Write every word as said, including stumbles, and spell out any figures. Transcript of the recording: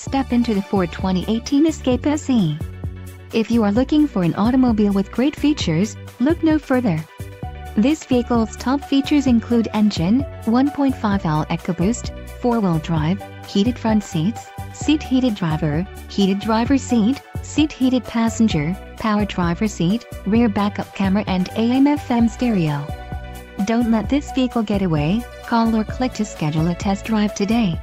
Step into the Ford twenty eighteen Escape S E. If you are looking for an automobile with great features, look no further. This vehicle's top features include engine, one point five liter EcoBoost, four-wheel drive, heated front seats, seat heated driver, heated driver seat, seat heated passenger, power driver seat, rear backup camera and A M F M stereo. Don't let this vehicle get away. Call or click to schedule a test drive today.